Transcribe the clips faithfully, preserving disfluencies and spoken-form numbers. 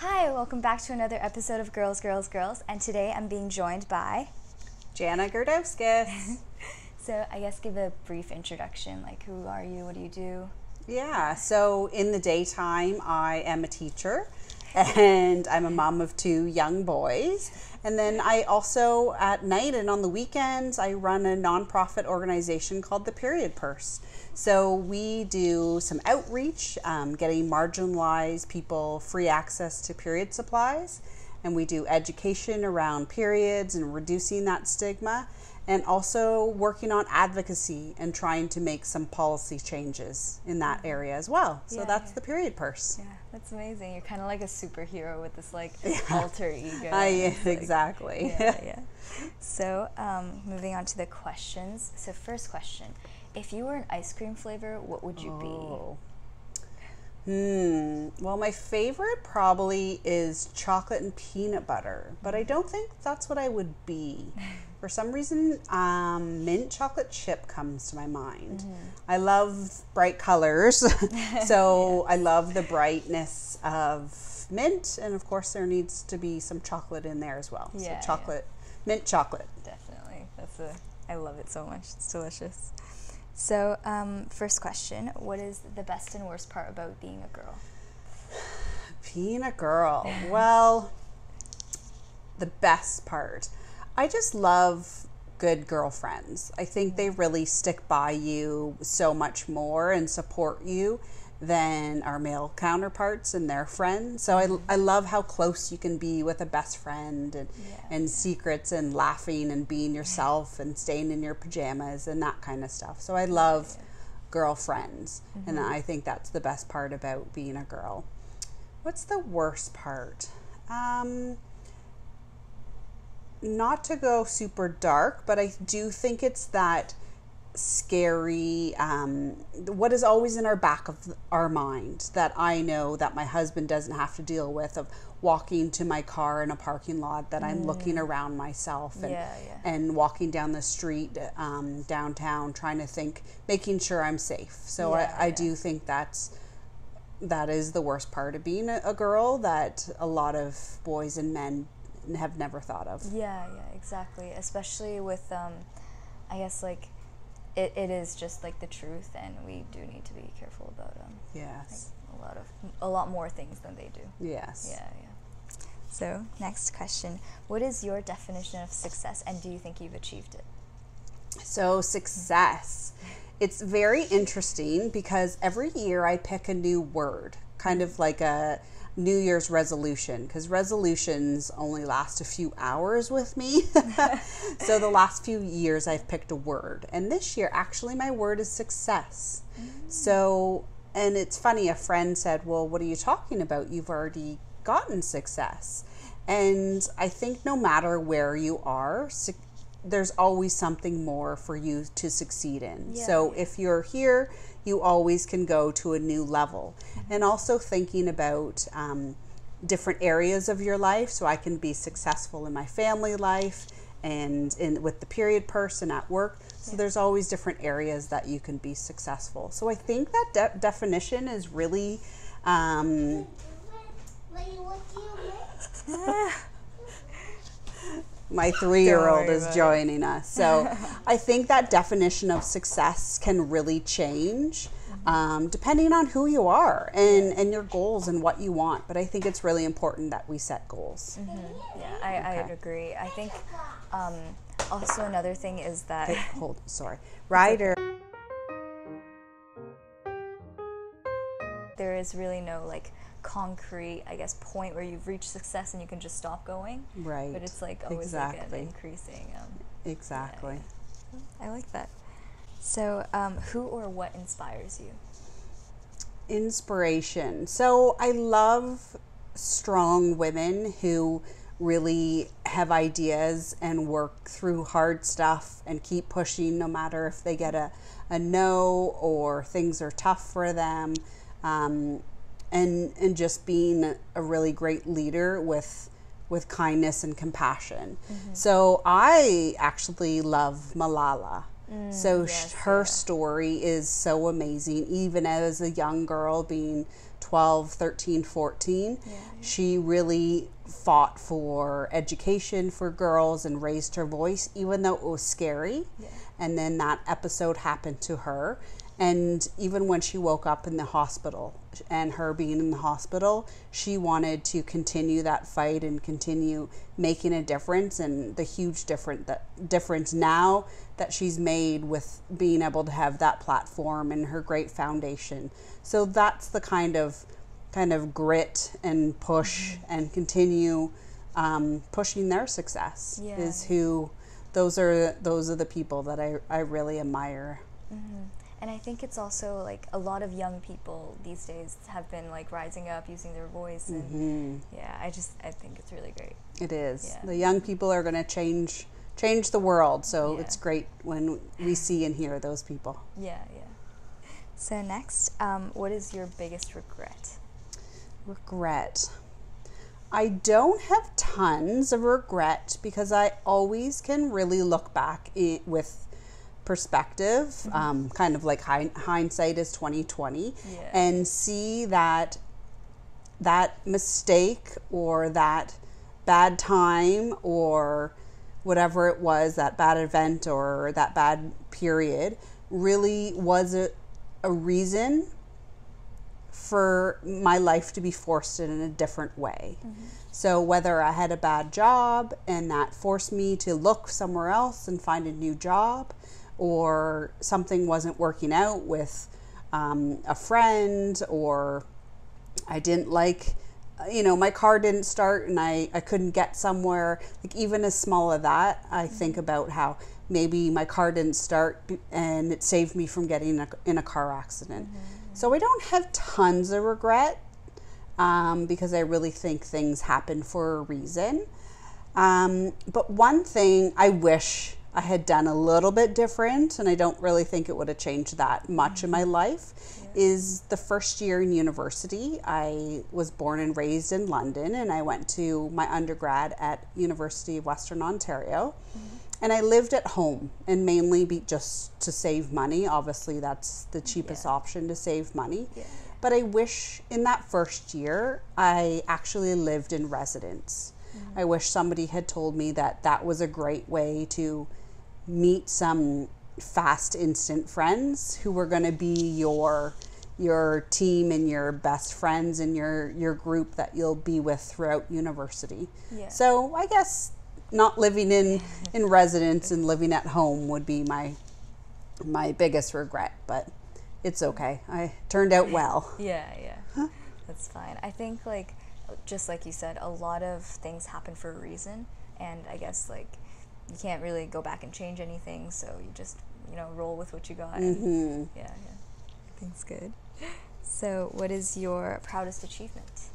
Hi, welcome back to another episode of Girls, Girls, Girls, and today I'm being joined by Jana Girdauskas. So I guess give a brief introduction, like who are you, what do you do? Yeah, so in the daytime I am a teacher and I'm a mom of two young boys. And then I also, at night and on the weekends, I run a nonprofit organization called The Period Purse. So we do some outreach, um, getting marginalized people free access to period supplies. And we do education around periods and reducing that stigma. And also working on advocacy and trying to make some policy changes in that area as well. So yeah, that's yeah. the Period Purse. Yeah, that's amazing. You're kind of like a superhero with this like yeah. alter ego. I, like, exactly. Yeah, yeah. So um, moving on to the questions. So first question, if you were an ice cream flavor, what would you oh. be? Hmm. Well, my favorite probably is chocolate and peanut butter, but I don't think that's what I would be. For some reason, um, mint chocolate chip comes to my mind. Mm-hmm. I love bright colors, so yeah. I love the brightness of mint, and of course there needs to be some chocolate in there as well. Yeah, so chocolate, yeah. mint chocolate. Definitely, that's a, I love it so much, it's delicious. So um, first question, what is the best and worst part about being a girl? Being a girl, well, the best part. I just love good girlfriends. I think they really stick by you so much more and support you than our male counterparts and their friends. So I, I love how close you can be with a best friend and, yeah, and yeah. secrets and laughing and being yourself and staying in your pajamas and that kind of stuff. So I love yeah. girlfriends. Mm-hmm. And I think that's the best part about being a girl. What's the worst part? Um, Not to go super dark, but I do think it's that scary, um, what is always in our back of our mind that I know that my husband doesn't have to deal with, of walking to my car in a parking lot, that I'm mm. looking around myself and, yeah, yeah. and walking down the street um, downtown, trying to think, making sure I'm safe. So yeah, I, I yeah. do think that's that is the worst part of being a, a girl that a lot of boys and men have never thought of. Yeah, yeah, exactly. Especially with, um, I guess, like, it, it is just, like, the truth, and we do need to be careful about, um, yes. like, a lot of, a lot more things than they do. Yes. Yeah, yeah. So, next question. What is your definition of success, and do you think you've achieved it? So, success. It's very interesting because every year I pick a new word, kind of like a New Year's resolution, because resolutions only last a few hours with me. So the last few years I've picked a word, and this year actually my word is success. Mm. So, and it's funny, a friend said, well, what are you talking about? You've already gotten success. And I think no matter where you are, su- there's always something more for you to succeed in. Yeah. So if you're here, you always can go to a new level. Mm-hmm. And also thinking about um, different areas of your life, so I can be successful in my family life and in with the Period Purse and at work. So yeah. there's always different areas that you can be successful. So I think that de- definition is really... Um, my three-year-old is joining us. So I think that definition of success can really change um, depending on who you are and, and your goals and what you want. But I think it's really important that we set goals. Mm-hmm. Yeah, I, okay. I'd agree. I think um, also another thing is that... Wait, hold, sorry. Ryder. There is really no, like, concrete, I guess, point where you've reached success and you can just stop going. Right. But it's like always exactly. like an increasing. Um, exactly. Yeah, yeah. I like that. So um, who or what inspires you? Inspiration. So I love strong women who really have ideas and work through hard stuff and keep pushing no matter if they get a, a no or things are tough for them. Um, and and just being a really great leader with with kindness and compassion. Mm-hmm. So I actually love Malala. Mm, so yes, her yeah. story is so amazing, even as a young girl being twelve, thirteen, fourteen, yeah. She really fought for education for girls and raised her voice, even though it was scary. Yeah. And then that episode happened to her. And even when she woke up in the hospital and her being in the hospital, she wanted to continue that fight and continue making a difference, and the huge difference that difference now that she's made with being able to have that platform and her great foundation. So that's the kind of kind of grit and push, mm-hmm. and continue um, pushing their success, yeah. is who those are those are the people that I, I really admire. Mm-hmm. And I think it's also like a lot of young people these days have been like rising up, using their voice, and mm-hmm. yeah, I just I think it's really great. It is. Yeah. The young people are going to change change the world, so yeah. it's great when we see and hear those people. Yeah, yeah. So next, um, what is your biggest regret? Regret. I don't have tons of regret because I always can really look back I- with. perspective, mm-hmm. um, kind of like hi- hindsight is twenty twenty, yeah. and see that that mistake or that bad time or whatever it was, that bad event or that bad period, really was a, a reason for my life to be forced in a different way. Mm-hmm. So whether I had a bad job and that forced me to look somewhere else and find a new job, or something wasn't working out with um, a friend, or I didn't like, you know, my car didn't start and I, I couldn't get somewhere. Like even as small as that, I mm-hmm. think about how maybe my car didn't start and it saved me from getting a, in a car accident. Mm-hmm. So I don't have tons of regret um, because I really think things happen for a reason. Um, but one thing I wish I had done a little bit different, and I don't really think it would have changed that much mm-hmm. in my life, yeah. is the first year in university. I was born and raised in London, and I went to my undergrad at University of Western Ontario, mm-hmm. and I lived at home, and mainly be just to save money. Obviously, that's the cheapest yeah. option to save money. Yeah. But I wish in that first year, I actually lived in residence. Mm-hmm. I wish somebody had told me that that was a great way to meet some fast instant friends who were going to be your your team and your best friends and your your group that you'll be with throughout university. Yeah. So I guess not living in in residence and living at home would be my my biggest regret, but it's okay. I turned out well. Yeah, yeah. Huh? That's fine. I think like just like you said, a lot of things happen for a reason, and I guess like you can't really go back and change anything, so you just, you know, roll with what you got. Mm-hmm. Yeah, yeah. I think it's good. So what is your proudest achievement?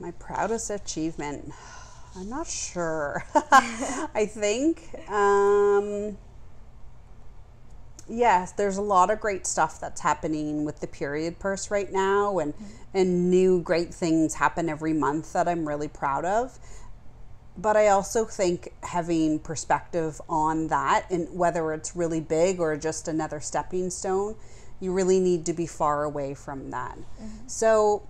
My proudest achievement? I'm not sure. I think, um, yes, there's a lot of great stuff that's happening with the Period Purse right now, and, mm-hmm. and new great things happen every month that I'm really proud of. But I also think having perspective on that, and whether it's really big or just another stepping stone, you really need to be far away from that. Mm-hmm. So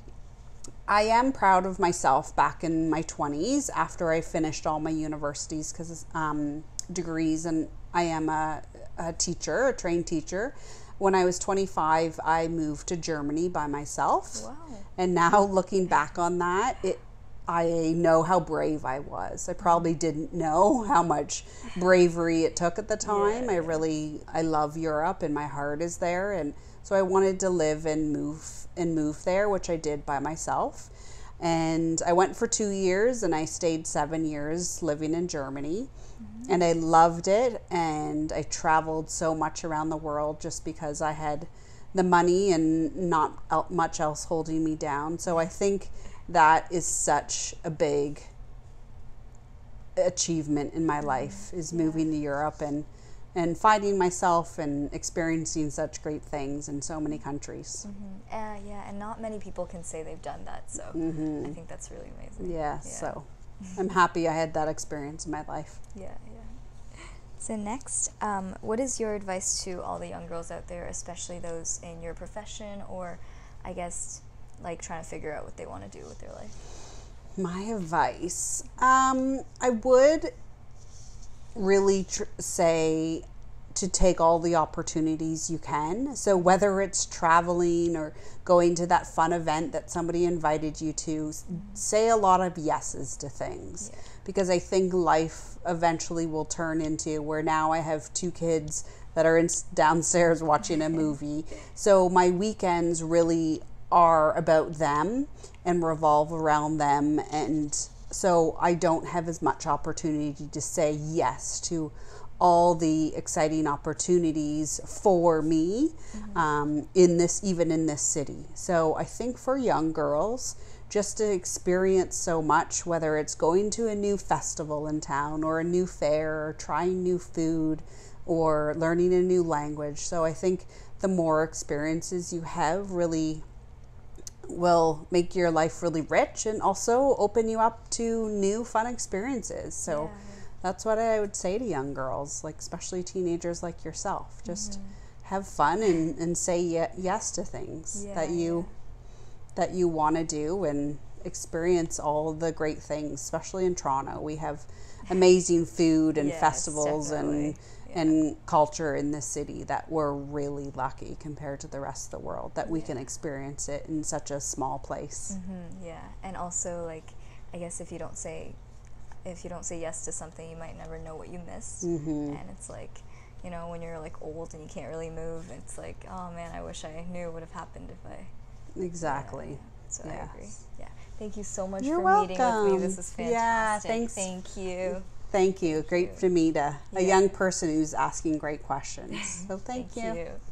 I am proud of myself back in my twenties after I finished all my universities because um, degrees, and I am a, a teacher, a trained teacher. When I was twenty-five, I moved to Germany by myself. Wow. And now looking back on that, it I know how brave I was. I probably didn't know how much bravery it took at the time. Yeah. I really, I love Europe and my heart is there. And so I wanted to live and move and move there, which I did by myself. And I went for two years and I stayed seven years living in Germany. Mm-hmm. And I loved it. And I traveled so much around the world just because I had the money and not much else holding me down. So I think that is such a big achievement in my life, is moving to Europe and, and finding myself and experiencing such great things in so many countries. Mm-hmm. Uh, yeah, and not many people can say they've done that, so mm-hmm. I think that's really amazing. Yeah, yeah. So I'm happy I had that experience in my life. Yeah, yeah. So next, um, what is your advice to all the young girls out there, especially those in your profession or I guess, like, trying to figure out what they want to do with their life? My advice, um, I would really tr- say to take all the opportunities you can. So whether it's traveling or going to that fun event that somebody invited you to, mm-hmm. say a lot of yeses to things. Yeah. Because I think life eventually will turn into where now I have two kids that are in, downstairs watching a movie. So my weekends really are about them and revolve around them. And so I don't have as much opportunity to say yes to all the exciting opportunities for me, mm-hmm. um, in this, even in this city. So I think for young girls, just to experience so much, whether it's going to a new festival in town or a new fair or trying new food or learning a new language. So I think the more experiences you have really will make your life really rich and also open you up to new fun experiences. So yeah. that's what I would say to young girls, like especially teenagers like yourself. Just mm-hmm. have fun and, and say ye- yes to things yeah, that you... Yeah. that you want to do and experience all the great things, especially in Toronto. We have amazing food and yes, festivals definitely. and yeah. and culture in this city that we're really lucky compared to the rest of the world that we yeah. can experience it in such a small place. Mm-hmm, yeah, and also like I guess if you don't say if you don't say yes to something, you might never know what you missed. Mm-hmm. And it's like, you know, when you're like old and you can't really move, it's like, oh man, I wish I knew what would have happened if I. Exactly. Yeah, so yeah. I agree. Yeah. Thank you so much You're for welcome. meeting with me. This was fantastic. Yeah, thanks. Thank you. Thank you. Thank great you. to meet a, yeah. a young person who's asking great questions. So thank, thank you. you.